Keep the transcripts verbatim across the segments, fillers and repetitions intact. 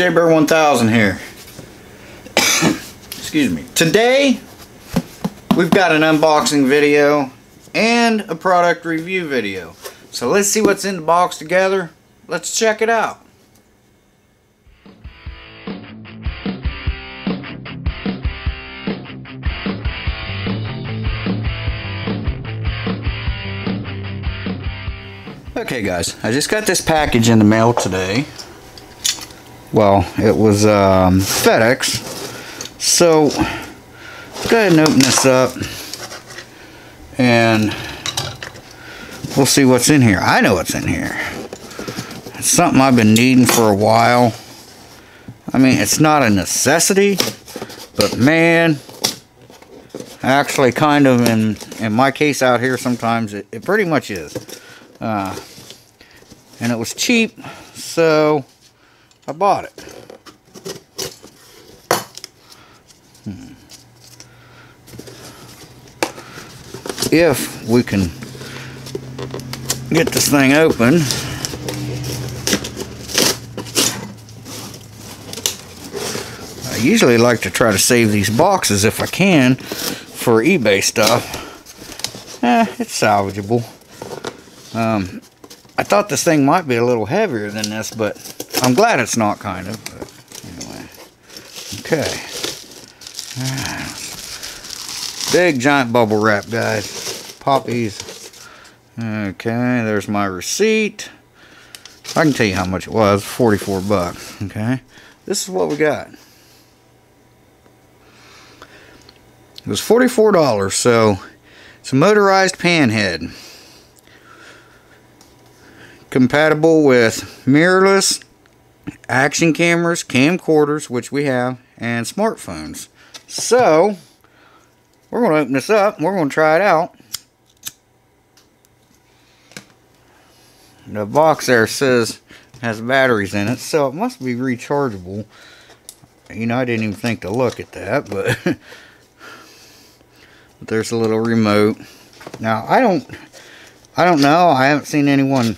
shabear one thousand here. Excuse me. Today we've got an unboxing video and a product review video. So let's see what's in the box together. Let's check it out. Okay guys, I just got this package in the mail today. Well, it was um, FedEx. So let's go ahead and open this up and we'll see what's in here. I know what's in here. It's something I've been needing for a while. I mean, it's not a necessity, but man, actually kind of in, in my case out here sometimes it, it pretty much is. Uh, and it was cheap, so I bought it. Hmm. If we can get this thing open. I usually like to try to save these boxes if I can for eBay stuff. Eh, it's salvageable. Um, I thought this thing might be a little heavier than this, but I'm glad it's not, kind of. But anyway, okay. Right. Big giant bubble wrap, guys. Poppies. Okay, there's my receipt. I can tell you how much it was, forty-four bucks. Okay, this is what we got. It was forty-four dollars, so it's a motorized panhead. Compatible with mirrorless action cameras, camcorders, which we have, and smartphones. So we're going to open this up and we're going to try it out. The box there says it has batteries in it, so it must be rechargeable. You know, I didn't even think to look at that, but, but there's a little remote. Now I don't I don't know, I haven't seen anyone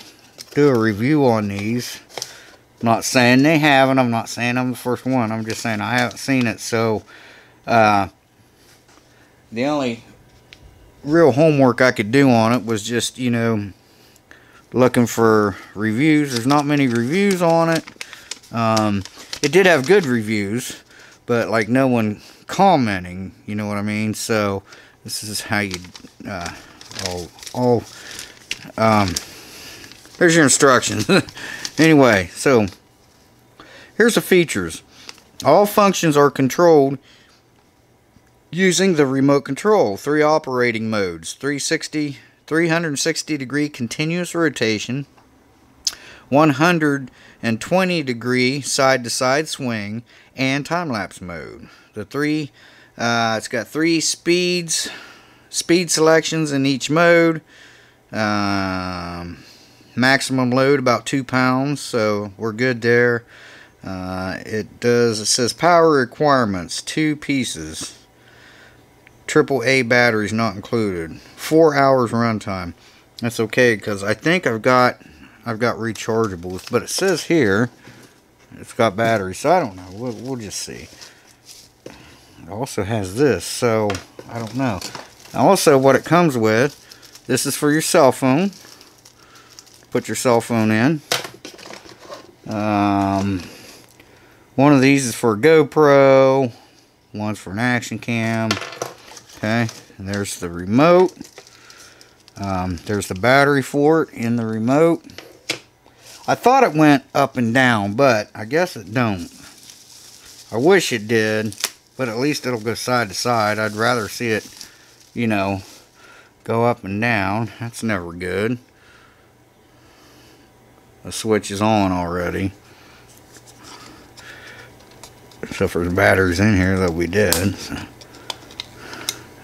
do a review on these. I'm not saying they haven't. I'm not saying I'm the first one. I'm just saying I haven't seen it. So uh, the only real homework I could do on it was just, you know, looking for reviews. There's not many reviews on it. Um, it did have good reviews, but like no one commenting. You know what I mean? So this is how you uh, oh oh um. Here's your instructions. Anyway, so here's the features. All functions are controlled using the remote control. Three operating modes: three sixty, three sixty degree continuous rotation, one hundred twenty degree side to side swing, and time lapse mode. The three, uh, it's got three speeds, speed selections in each mode. Um, Maximum load about two pounds, so we're good there. Uh, it does. It says power requirements: two pieces, triple A batteries not included. Four hours runtime. That's okay because I think I've got I've got rechargeables, but it says here it's got batteries, so I don't know. We'll, we'll just see. It also has this, so I don't know. Also, what it comes with. This is for your cell phone. Put your cell phone in. Um, one of these is for a GoPro, one's for an action cam. Okay, and there's the remote. Um, there's the battery for it in the remote. I thought it went up and down, but I guess it don't. I wish it did, but at least it'll go side to side. I'd rather see it, you know, go up and down. That's never good. The switch is on already. So if there's batteries in here, they'll be dead. So.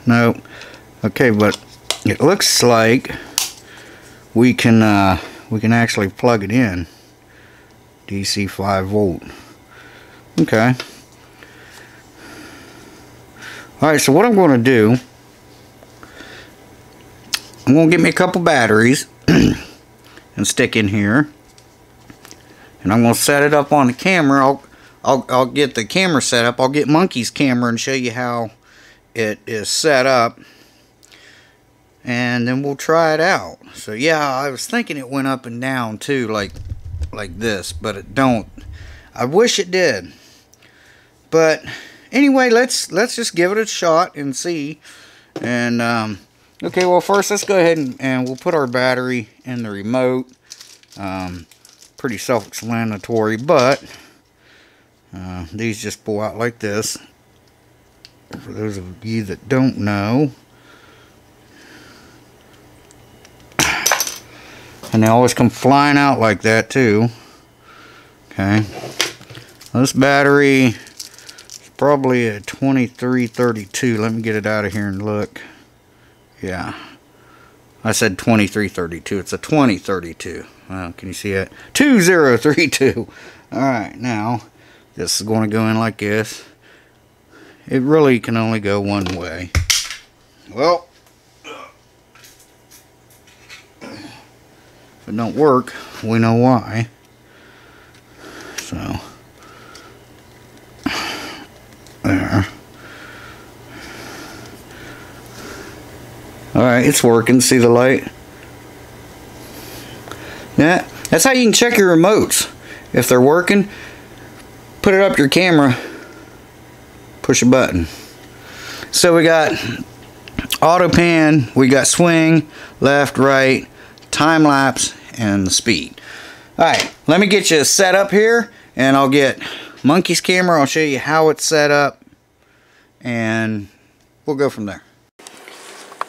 Nope. Okay, but it looks like we can uh, we can actually plug it in. D C five volt. Okay. All right. So what I'm going to do, I'm going to get me a couple batteries and stick in here. And I'm going to set it up on the camera. I'll, I'll, I'll get the camera set up. I'll get Monkey's camera and show you how it is set up, and then we'll try it out. So yeah, I was thinking it went up and down too, like like this, but it don't. I wish it did, but anyway, let's let's just give it a shot and see. And um, okay, well, first let's go ahead and, and we'll put our battery in the remote. Um, pretty self-explanatory, but uh, these just pull out like this. For those of you that don't know, and they always come flying out like that too. Okay, this battery is probably a twenty-three thirty-two. Let me get it out of here and look. Yeah, I said twenty-three thirty-two. It's a twenty thirty-two. Well, can you see it? two zero three two. All right, now this is going to go in like this. It really can only go one way. Well, if it don't work, we know why. So, there. Alright, it's working. See the light? Yeah, that's how you can check your remotes. If they're working, put it up your camera. Push a button. So we got auto pan, we got swing, left, right, time lapse, and the speed. Alright, let me get you set up here, and I'll get Monkey's camera, I'll show you how it's set up, and we'll go from there.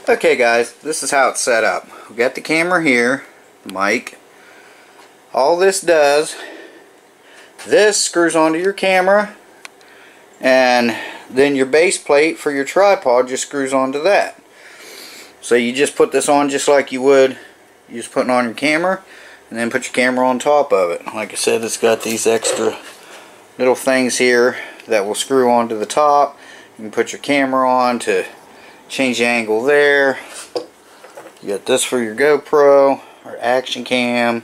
Okay guys, this is how it's set up. We got the camera here, the mic. All this does, this screws onto your camera, and then your base plate for your tripod just screws onto that. So you just put this on just like you would, you just putting on your camera, and then put your camera on top of it. Like I said, it's got these extra little things here that will screw onto the top. You can put your camera on to change the angle there. You got this for your GoPro or action cam,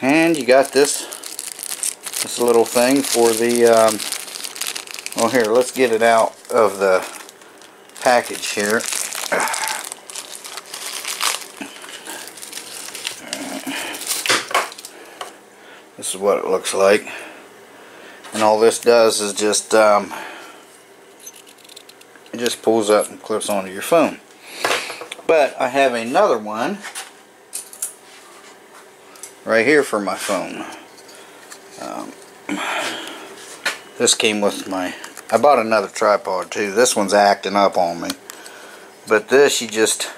and you got this This little thing for the, um, well here, let's get it out of the package here. This is what it looks like. And all this does is just, um, it just pulls up and clips onto your phone. But I have another one right here for my phone. Um, this came with my, I bought another tripod too. This one's acting up on me, but this, you just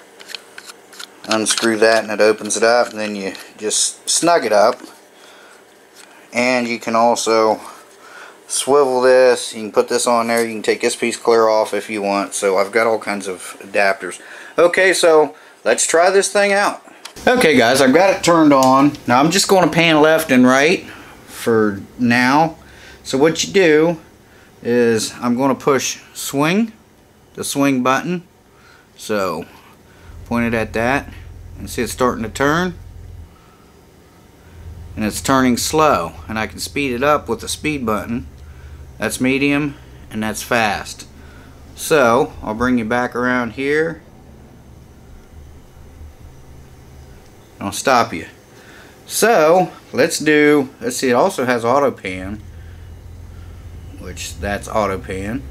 unscrew that and it opens it up, and then you just snug it up, and you can also swivel this. You can put this on there, you can take this piece clear off if you want. So I've got all kinds of adapters. Okay, so let's try this thing out. Okay guys, I've got it turned on. Now I'm just going to pan left and right for now. So what you do is I'm going to push swing, the swing button. So point it at that, and see it's starting to turn, and it's turning slow, and I can speed it up with the speed button. That's medium and that's fast. So I'll bring you back around here and I'll stop you. So let's do, let's see, it also has auto pan, which that's auto pan.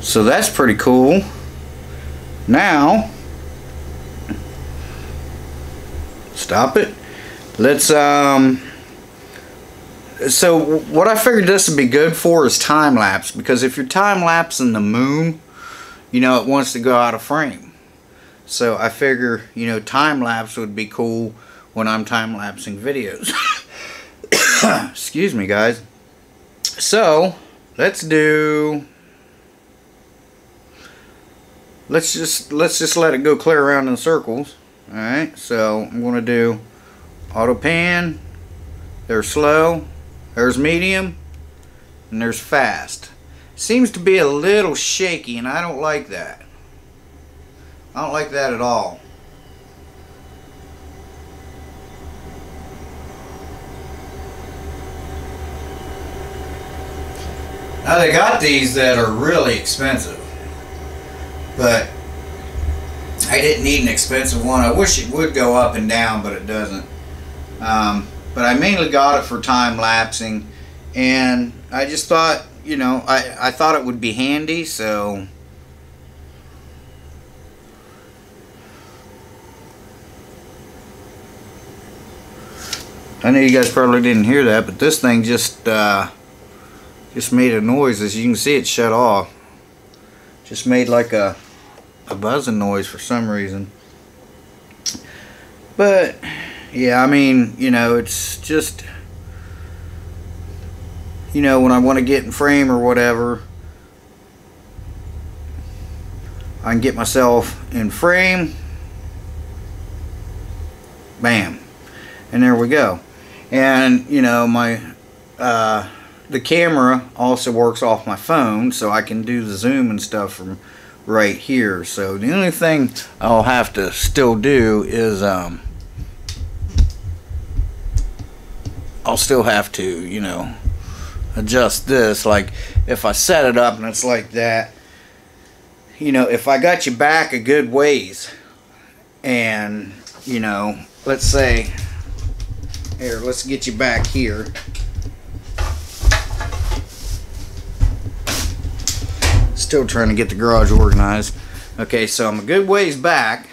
So that's pretty cool. Now, stop it. Let's, um, so what I figured this would be good for is time lapse, because if you're time lapsing the moon, you know, it wants to go out of frame. So I figure, you know, time-lapse would be cool when I'm time-lapsing videos. Excuse me, guys. So, let's do... Let's just, let's just let it go clear around in circles. Alright, so I'm going to do auto pan. There's slow. There's medium. And there's fast. Seems to be a little shaky, and I don't like that. I don't like that at all. Now they got these that are really expensive, but I didn't need an expensive one. I wish it would go up and down, but it doesn't. Um, but I mainly got it for time lapsing, and I just thought, you know, I, I thought it would be handy, so I know you guys probably didn't hear that, but this thing just uh, just made a noise. As you can see, it shut off. Just made like a, a buzzing noise for some reason. But yeah, I mean, you know, it's just, you know, when I want to get in frame or whatever, I can get myself in frame. Bam. And there we go. And, you know, my uh, the camera also works off my phone, so I can do the zoom and stuff from right here. So the only thing I'll have to still do is um, I'll still have to, you know, adjust this. Like, if I set it up and it's like that, you know, if I got you back a good ways and, you know, let's say, here, let's get you back here. Still trying to get the garage organized. Okay, so I'm a good ways back.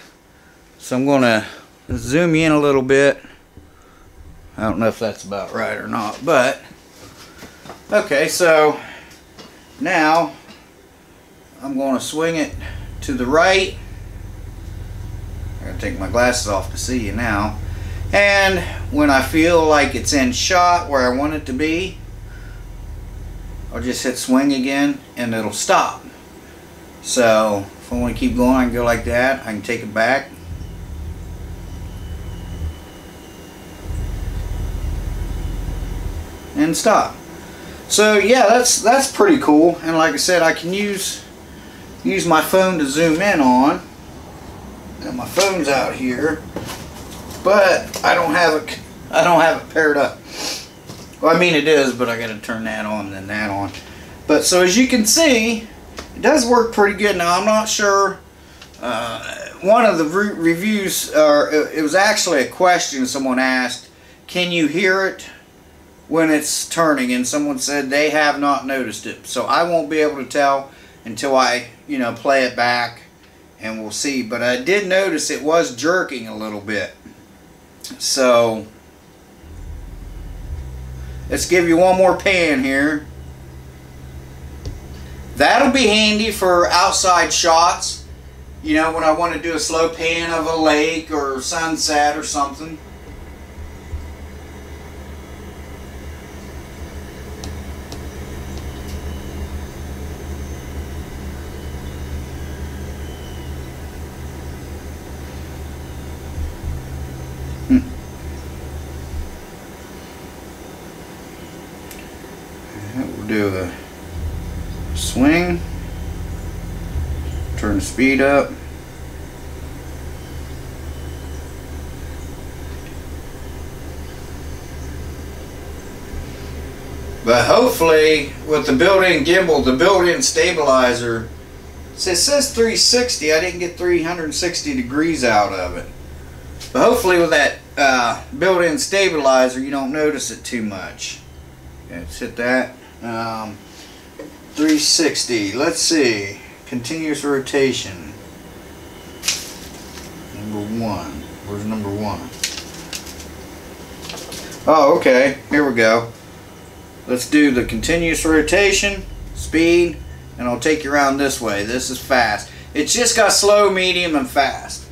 So I'm going to zoom you in a little bit. I don't know if that's about right or not, but okay, so now I'm going to swing it to the right. I'm going to take my glasses off to see you now. And when I feel like it's in shot where I want it to be, I'll just hit swing again and it'll stop. So if I want to keep going, I can go like that. I can take it back. And stop. So yeah, that's that's pretty cool. And like I said, I can use use my phone to zoom in on. And my phone's out here. But I don't have it. I don't have it paired up. Well, I mean it is, but I got to turn that on, then that on. But so as you can see, it does work pretty good. Now I'm not sure. Uh, one of the re reviews, or uh, it was actually a question someone asked: can you hear it when it's turning? And someone said they have not noticed it. So I won't be able to tell until I, you know, play it back, and we'll see. But I did notice it was jerking a little bit. So let's give you one more pan here. That'll be handy for outside shots, you know, when I want to do a slow pan of a lake or sunset or something. Do a swing, turn the speed up, but hopefully with the built-in gimbal, the built-in stabilizer, so it says three sixty, I didn't get three hundred sixty degrees out of it, but hopefully with that uh, built-in stabilizer you don't notice it too much. Okay, let's hit that. Um, three sixty, let's see, continuous rotation, number one, where's number one? Oh, okay, here we go. Let's do the continuous rotation, speed, and I'll take you around this way. This is fast. It's just got slow, medium, and fast.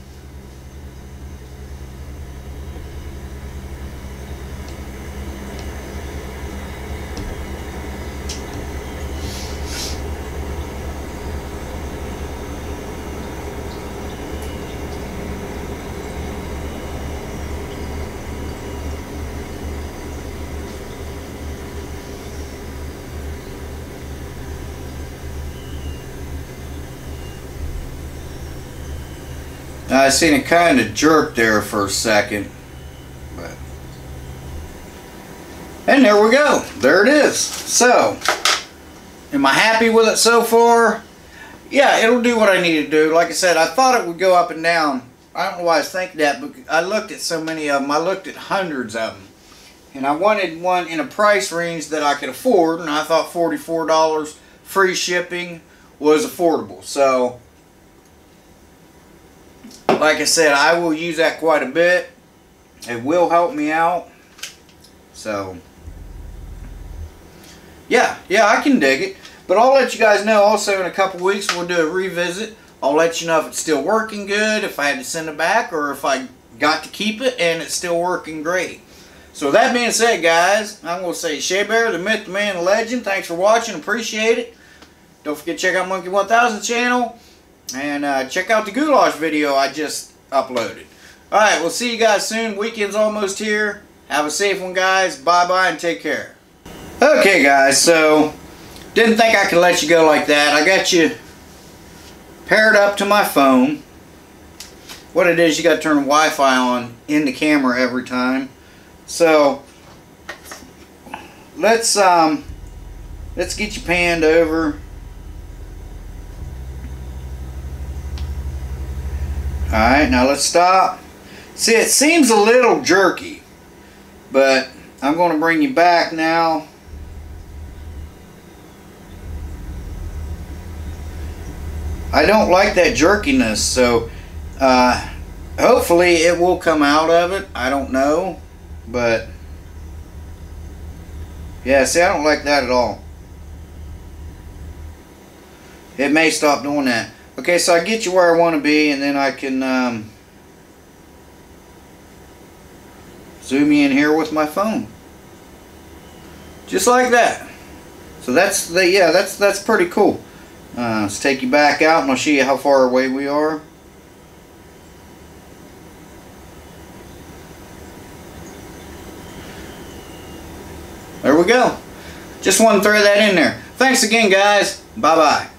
Now I seen it kind of jerk there for a second. But. And there we go. There it is. So, am I happy with it so far? Yeah, it'll do what I need to do. Like I said, I thought it would go up and down. I don't know why I was thinking that, but I looked at so many of them. I looked at hundreds of them. And I wanted one in a price range that I could afford, and I thought forty-four dollars free shipping was affordable. So, like I said, I will use that quite a bit. It will help me out. So, yeah, yeah, I can dig it. But I'll let you guys know also in a couple weeks we'll do a revisit. I'll let you know if it's still working good, if I had to send it back, or if I got to keep it and it's still working great. So that being said, guys, I'm going to say Shabear, the myth, the man, the legend. Thanks for watching. Appreciate it. Don't forget to check out Monkey one thousand channel. And uh, check out the goulash video I just uploaded. Alright, we'll see you guys soon. Weekend's almost here. Have a safe one, guys. Bye-bye and take care. Okay, guys, so didn't think I could let you go like that. I got you paired up to my phone. What it is, you got to turn Wi-Fi on in the camera every time. So let's um let's get you panned over. Alright, now let's stop. See, it seems a little jerky, but I'm going to bring you back now. I don't like that jerkiness, so uh, hopefully it will come out of it. I don't know. But, yeah, see, I don't like that at all. It may stop doing that. Okay, so I get you where I want to be, and then I can um, zoom in here with my phone. Just like that. So that's, the yeah, that's, that's pretty cool. Uh, let's take you back out, and I'll show you how far away we are. There we go. Just wanted to throw that in there. Thanks again, guys. Bye-bye.